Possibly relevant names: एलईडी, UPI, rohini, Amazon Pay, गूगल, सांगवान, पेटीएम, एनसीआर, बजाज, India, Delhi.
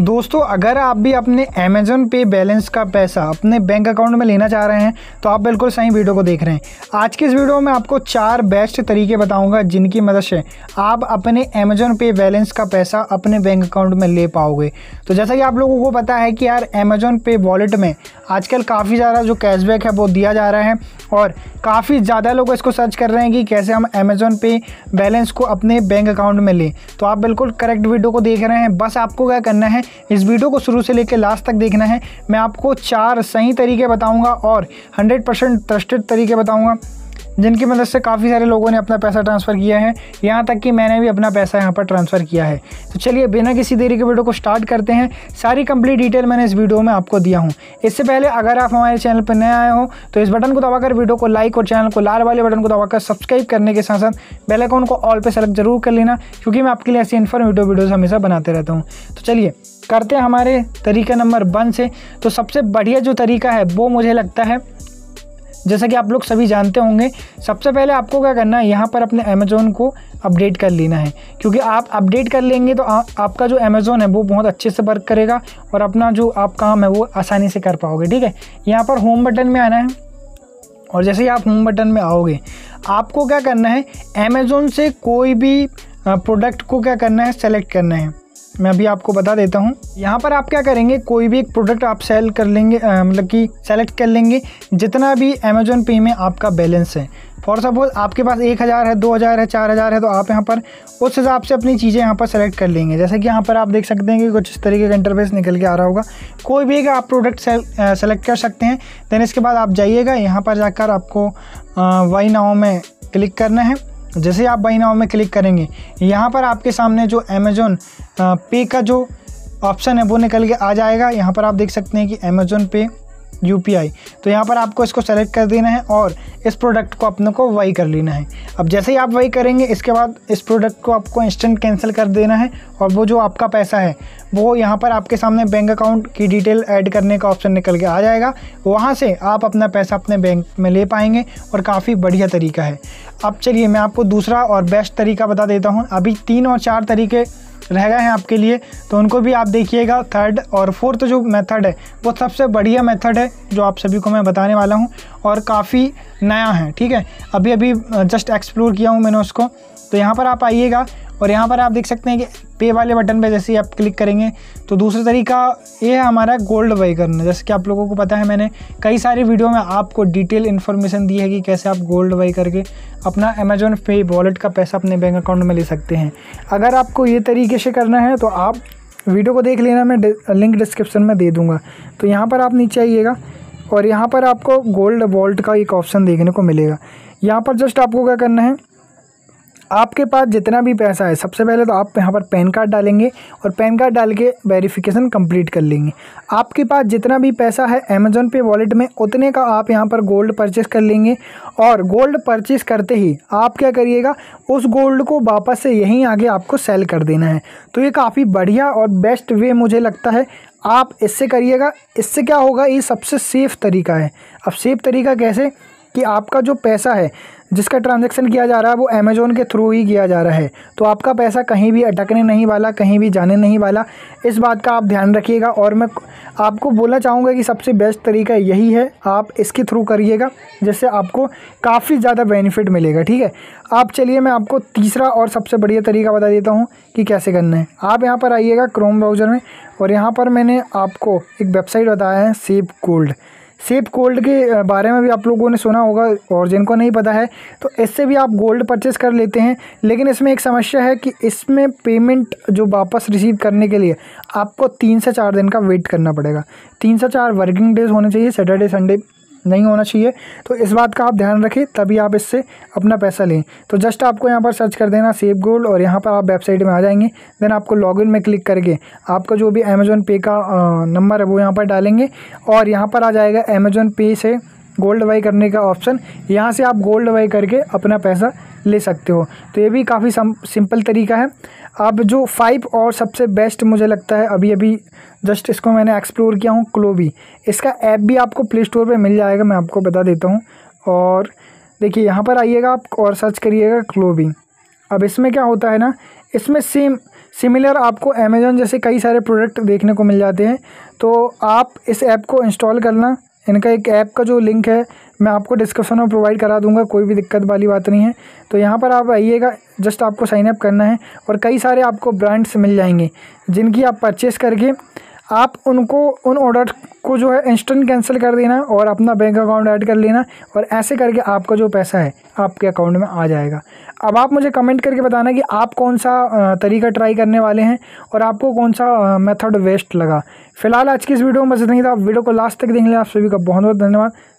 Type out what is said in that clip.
दोस्तों अगर आप भी अपने Amazon पे बैलेंस का पैसा अपने बैंक अकाउंट में लेना चाह रहे हैं तो आप बिल्कुल सही वीडियो को देख रहे हैं। आज की इस वीडियो में आपको 4 बेस्ट तरीके बताऊंगा जिनकी मदद से आप अपने Amazon पे बैलेंस का पैसा अपने बैंक अकाउंट में ले पाओगे। तो जैसा कि आप लोगों को पता है कि यार Amazon पे वॉलेट में आजकल काफ़ी ज़्यादा जो कैशबैक है वो दिया जा रहा है और काफ़ी ज़्यादा लोग इसको सर्च कर रहे हैं कि कैसे हम Amazon पे बैलेंस को अपने बैंक अकाउंट में लें। तो आप बिल्कुल करेक्ट वीडियो को देख रहे हैं। बस आपको क्या करना है, इस वीडियो को शुरू से लेकर लास्ट तक देखना है। मैं आपको 4 सही तरीके बताऊंगा और 100% ट्रस्टेड तरीके बताऊंगा जिनकी मदद से काफ़ी सारे लोगों ने अपना पैसा ट्रांसफ़र किया है, यहाँ तक कि मैंने भी अपना पैसा यहाँ पर ट्रांसफ़र किया है। तो चलिए बिना किसी देरी के वीडियो को स्टार्ट करते हैं। सारी कंप्लीट डिटेल मैंने इस वीडियो में आपको दिया हूँ। इससे पहले अगर आप हमारे चैनल पर नए आए हो तो इस बटन को दबाकर वीडियो को लाइक और चैनल को लाल वाले बटन को दबाकर सब्सक्राइब करने के साथ साथ बेल आइकन को ऑल पर सेलेक्ट जरूर कर लेना, क्योंकि मैं आपके लिए ऐसी इन्फॉर्मेटिव वीडियोज़ हमेशा बनाते रहता हूँ। तो चलिए करते हैं हमारे तरीका नंबर 1 से। तो सबसे बढ़िया जो तरीका है वो मुझे लगता है, जैसा कि आप लोग सभी जानते होंगे, सबसे पहले आपको क्या करना है, यहाँ पर अपने Amazon को अपडेट कर लेना है। क्योंकि आप अपडेट कर लेंगे तो आपका जो Amazon है वो बहुत अच्छे से वर्क करेगा और अपना जो आप काम है वो आसानी से कर पाओगे। ठीक है, यहाँ पर होम बटन में आना है और जैसे ही आप होम बटन में आओगे आपको क्या करना है, Amazon से कोई भी प्रोडक्ट को क्या करना है, सेलेक्ट करना है। मैं अभी आपको बता देता हूँ। यहाँ पर आप क्या करेंगे, कोई भी एक प्रोडक्ट आप सेल कर लेंगे, मतलब कि सेलेक्ट कर लेंगे जितना भी Amazon पे में आपका बैलेंस है। फॉर सपोज आपके पास 1000 है, 2000 है, 4000 है, तो आप यहाँ पर उस हिसाब से अपनी चीज़ें यहाँ पर सेलेक्ट कर लेंगे। जैसे कि यहाँ पर आप देख सकते हैं कि कुछ इस तरीके का इंटरफेस निकल के आ रहा होगा। कोई भी एक आप प्रोडक्ट सेलेक्ट कर सकते हैं। देन इसके बाद आप जाइएगा, यहाँ पर जाकर आपको बाय नाउ में क्लिक करना है। जैसे ही आप बाय नाउ में क्लिक करेंगे यहाँ पर आपके सामने जो Amazon पे का जो ऑप्शन है वो निकल के आ जाएगा। यहाँ पर आप देख सकते हैं कि Amazon पे UPI, तो यहाँ पर आपको इसको सेलेक्ट कर देना है और इस प्रोडक्ट को अपने को वाई कर लेना है। अब जैसे ही आप वाई करेंगे इसके बाद इस प्रोडक्ट को आपको इंस्टेंट कैंसिल कर देना है और वो जो आपका पैसा है वो यहाँ पर आपके सामने बैंक अकाउंट की डिटेल ऐड करने का ऑप्शन निकल के आ जाएगा। वहाँ से आप अपना पैसा अपने बैंक में ले पाएंगे और काफ़ी बढ़िया तरीका है। अब चलिए मैं आपको दूसरा और बेस्ट तरीका बता देता हूँ। अभी 3 और 4 तरीके रह गए हैं आपके लिए, तो उनको भी आप देखिएगा। 3rd और 4th जो मेथड है वो सबसे बढ़िया मेथड है जो आप सभी को मैं बताने वाला हूं और काफ़ी नया है। ठीक है, अभी अभी जस्ट एक्सप्लोर किया हूं मैंने उसको। तो यहां पर आप आइएगा और यहां पर आप देख सकते हैं कि पे वाले बटन पे जैसे ही आप क्लिक करेंगे तो दूसरा तरीका ये है हमारा गोल्ड बाई करना। जैसे कि आप लोगों को पता है, मैंने कई सारी वीडियो में आपको डिटेल इन्फॉर्मेशन दी है कि कैसे आप गोल्ड बाई करके अपना Amazon पे वॉलेट का पैसा अपने बैंक अकाउंट में ले सकते हैं। अगर आपको ये तरीके से करना है तो आप वीडियो को देख लेना, मैं लिंक डिस्क्रिप्शन में दे दूँगा। तो यहाँ पर आप नीचे आइएगा और यहाँ पर आपको गोल्ड वॉलेट का एक ऑप्शन देखने को मिलेगा। यहाँ पर जस्ट आपको क्या करना है, आपके पास जितना भी पैसा है सबसे पहले तो आप यहाँ पर पैन कार्ड डालेंगे और पैन कार्ड डाल के वेरिफिकेशन कंप्लीट कर लेंगे। आपके पास जितना भी पैसा है Amazon पे वॉलेट में उतने का आप यहाँ पर गोल्ड परचेस कर लेंगे। और गोल्ड परचेस करते ही आप क्या करिएगा, उस गोल्ड को वापस से यहीं आगे आपको सेल कर देना है। तो ये काफ़ी बढ़िया और बेस्ट वे मुझे लगता है, आप इससे करिएगा। इससे क्या होगा, ये सबसे सेफ़ तरीका है। अब सेफ़ तरीका कैसे, कि आपका जो पैसा है जिसका ट्रांजैक्शन किया जा रहा है वो Amazon के थ्रू ही किया जा रहा है, तो आपका पैसा कहीं भी अटकने नहीं वाला, कहीं भी जाने नहीं वाला। इस बात का आप ध्यान रखिएगा। और मैं आपको बोलना चाहूँगा कि सबसे बेस्ट तरीका यही है, आप इसके थ्रू करिएगा, जिससे आपको काफ़ी ज़्यादा बेनिफिट मिलेगा। ठीक है, आप चलिए मैं आपको तीसरा और सबसे बढ़िया तरीका बता देता हूँ कि कैसे करना है। आप यहाँ पर आइएगा क्रोम ब्राउज़र में और यहाँ पर मैंने आपको एक वेबसाइट बताया है, सेव गोल्ड। सेफ गोल्ड के बारे में भी आप लोगों ने सुना होगा और जिनको नहीं पता है तो इससे भी आप गोल्ड परचेस कर लेते हैं। लेकिन इसमें एक समस्या है कि इसमें पेमेंट जो वापस रिसीव करने के लिए आपको 3 से 4 दिन का वेट करना पड़ेगा। 3 से 4 वर्किंग डेज होने चाहिए, सैटरडे संडे नहीं होना चाहिए। तो इस बात का आप ध्यान रखें, तभी आप इससे अपना पैसा लें। तो जस्ट आपको यहाँ पर सर्च कर देना सेव गोल्ड और यहाँ पर आप वेबसाइट में आ जाएंगे। देन आपको लॉगिन में क्लिक करके आपका जो भी Amazon पे का नंबर है वो यहाँ पर डालेंगे और यहाँ पर आ जाएगा Amazon पे से गोल्ड बाई करने का ऑप्शन। यहाँ से आप गोल्ड बाई करके अपना पैसा ले सकते हो। तो ये भी काफ़ी सिंपल तरीका है। अब जो 5 और सबसे बेस्ट मुझे लगता है, अभी अभी जस्ट इसको मैंने एक्सप्लोर किया हूँ, क्लोबी। इसका ऐप भी आपको प्ले स्टोर पे मिल जाएगा, मैं आपको बता देता हूँ। और देखिए यहाँ पर आइएगा आप और सर्च करिएगा क्लोबी। अब इसमें क्या होता है ना, इसमें सेम सिमिलर आपको अमेज़ॉन जैसे कई सारे प्रोडक्ट देखने को मिल जाते हैं। तो आप इस ऐप को इंस्टॉल करना, इनका एक ऐप का जो लिंक है मैं आपको डिस्क्रिप्शन में प्रोवाइड करा दूंगा, कोई भी दिक्कत वाली बात नहीं है। तो यहाँ पर आप आइएगा, जस्ट आपको साइन अप करना है और कई सारे आपको ब्रांड्स मिल जाएंगे जिनकी आप परचेस करके आप उनको उन ऑर्डर को जो है इंस्टेंट कैंसिल कर देना और अपना बैंक अकाउंट ऐड कर लेना और ऐसे करके आपका जो पैसा है आपके अकाउंट में आ जाएगा। अब आप मुझे कमेंट करके बताना कि आप कौन सा तरीका ट्राई करने वाले हैं और आपको कौन सा मेथड बेस्ट लगा। फिलहाल आज की इस वीडियो में बस इतना ही था। आप वीडियो को लास्ट तक देख लें। आप सभी का बहुत बहुत धन्यवाद।